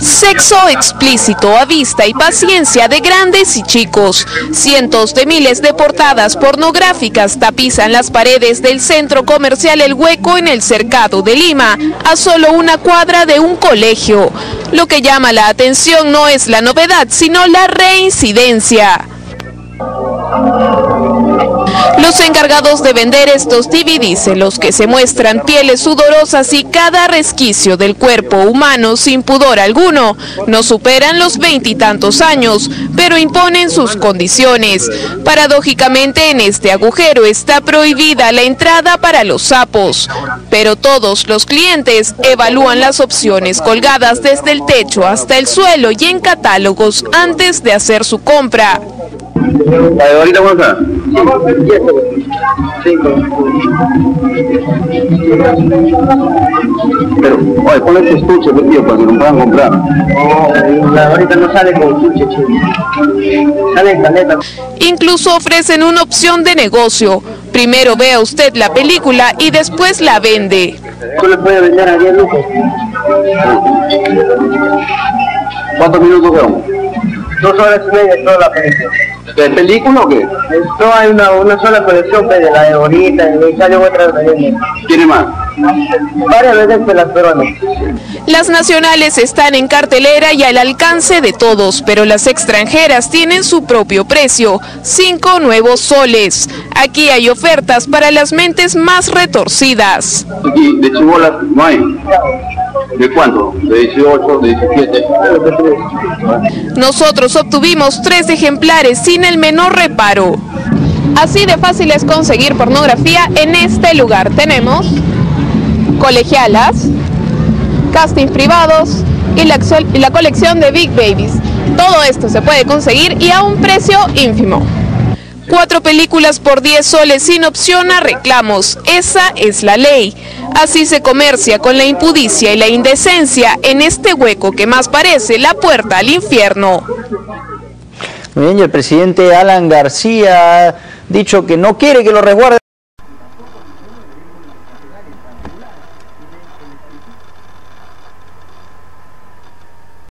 Sexo explícito a vista y paciencia de grandes y chicos. Cientos de miles de portadas pornográficas tapizan las paredes del centro comercial El Hueco en el Cercado de Lima, a solo una cuadra de un colegio. Lo que llama la atención no es la novedad, sino la reincidencia. Los encargados de vender estos DVDs, en los que se muestran pieles sudorosas y cada resquicio del cuerpo humano sin pudor alguno, no superan los 20 y tantos años, pero imponen sus condiciones. Paradójicamente, en este agujero está prohibida la entrada para los sapos, pero todos los clientes evalúan las opciones colgadas desde el techo hasta el suelo y en catálogos antes de hacer su compra. ¿Dorita Orbegoso? 5. Pero, oye, ¿cuál es el estuche, pues, tío, para que lo puedan comprar? La Dorita no sale con estuche, chico. Sale en caleta. Incluso ofrecen una opción de negocio. Primero vea usted la película y después la vende. ¿Tú le puedes vender a 10 lucas? ¿Cuántos minutos veo? 2 horas y media toda la película. ¿De película o qué? No, hay una sola colección, de la de Bonita, y salió otra de... ¿Tiene más? Varias veces de las peruanas. Las nacionales están en cartelera y al alcance de todos, pero las extranjeras tienen su propio precio, 5 nuevos soles. Aquí hay ofertas para las mentes más retorcidas. ¿Y de chibolas no hay? ¿De cuánto? ¿De 18, de 17? Nosotros obtuvimos 3 ejemplares sin el menor reparo. Así de fácil es conseguir pornografía en este lugar. Tenemos colegialas, castings privados y la colección de Big Babies. Todo esto se puede conseguir y a un precio ínfimo. 4 películas por 10 soles sin opción a reclamos. Esa es la ley. Así se comercia con la impudicia y la indecencia en este hueco que más parece la puerta al infierno. Muy bien, y el presidente Alan García ha dicho que no quiere que lo resguarden.